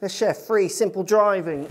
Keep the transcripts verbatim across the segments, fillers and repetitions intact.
The Chef Free Simple Driving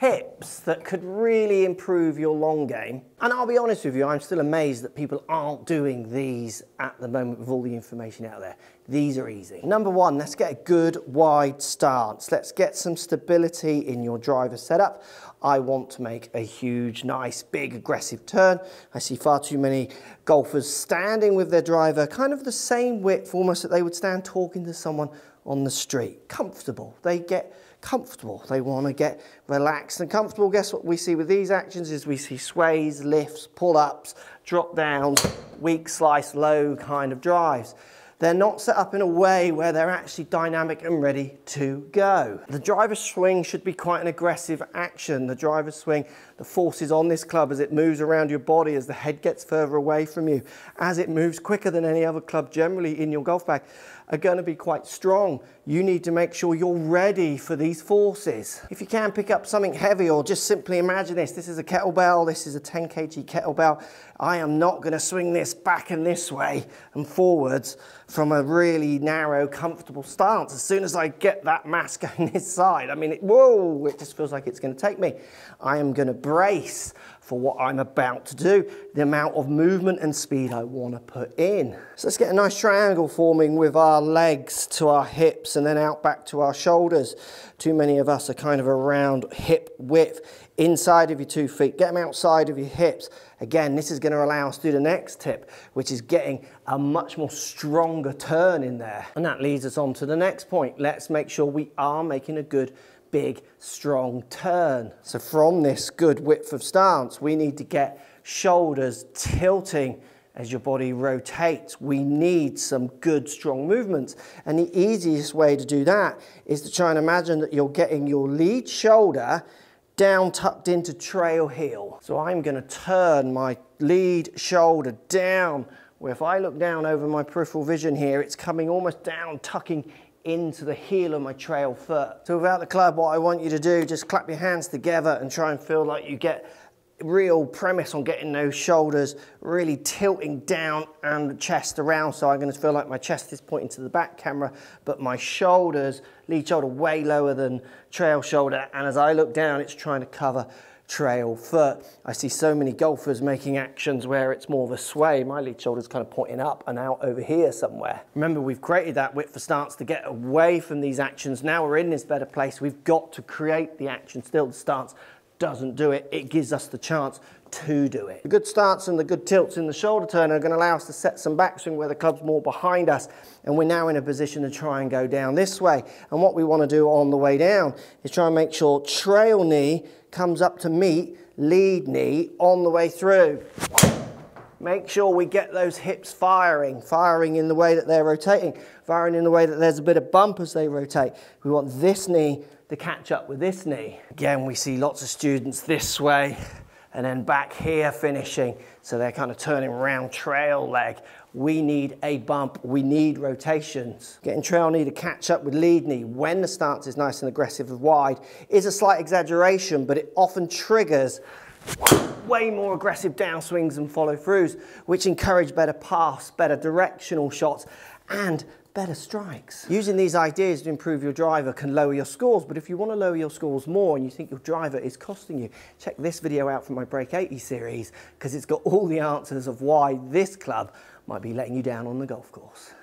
tips that could really improve your long game. And I'll be honest with you, I'm still amazed that people aren't doing these at the moment with all the information out there. These are easy. Number one, let's get a good wide stance. Let's get some stability in your driver setup. I want to make a huge, nice, big, aggressive turn. I see far too many golfers standing with their driver kind of the same width almost that they would stand talking to someone on the street. Comfortable. They get comfortable. They want to get relaxed and comfortable. Guess what we see with these actions is we see sways, lifts, pull-ups, drop-downs, weak slice, low kind of drives. They're not set up in a way where they're actually dynamic and ready to go. The driver's swing should be quite an aggressive action. The driver's swing, the forces on this club as it moves around your body, as the head gets further away from you, as it moves quicker than any other club generally in your golf bag, are going to be quite strong. You need to make sure you're ready for these forces. If you can pick up something heavy, or just simply imagine this, this is a kettlebell, this is a ten kilogram kettlebell. I am not going to swing this back and this way and forwards from a really narrow, comfortable stance. As soon as I get that mass going this side, I mean, it, whoa, it just feels like it's going to take me. I am going to brace for what I'm about to do, the amount of movement and speed I want to put in. So let's get a nice triangle forming with our legs to our hips and then out back to our shoulders. Too many of us are kind of around hip width, inside of your two feet. Get them outside of your hips. Again, this is going to allow us to do the next tip, which is getting a much more stronger turn in there. And that leads us on to the next point. Let's make sure we are making a good big, strong turn. So from this good width of stance, we need to get shoulders tilting as your body rotates. We need some good, strong movements. And the easiest way to do that is to try and imagine that you're getting your lead shoulder down tucked into trail heel. So I'm gonna turn my lead shoulder down, where if I look down over my peripheral vision here, it's coming almost down, tucking into the heel of my trail foot. So without the club, what I want you to do, just clap your hands together and try and feel like you get real premise on getting those shoulders really tilting down and the chest around. So I'm going to feel like my chest is pointing to the back camera, but my shoulders, lead shoulder way lower than trail shoulder. And as I look down, it's trying to cover trail foot. I see so many golfers making actions where it's more of a sway. My lead shoulder's kind of pointing up and out over here somewhere. Remember, we've created that width for stance to get away from these actions. Now we're in this better place. We've got to create the action. Still, the stance doesn't do it. It gives us the chance to do it. The good stance and the good tilts in the shoulder turn are going to allow us to set some backswing where the club's more behind us, and we're now in a position to try and go down this way. And what we want to do on the way down is try and make sure trail knee comes up to meet lead knee on the way through. Make sure we get those hips firing, firing in the way that they're rotating, firing in the way that there's a bit of bump as they rotate. We want this knee to catch up with this knee. Again, we see lots of students this way and then back here finishing. So they're kind of turning around trail leg. We need a bump, we need rotations. Getting trail knee to catch up with lead knee when the stance is nice and aggressive and wide is a slight exaggeration, but it often triggers way more aggressive downswings and follow throughs, which encourage better pass, better directional shots, and better strikes. Using these ideas to improve your driver can lower your scores, but if you want to lower your scores more and you think your driver is costing you, check this video out from my Break eighty series, because it's got all the answers of why this club might be letting you down on the golf course.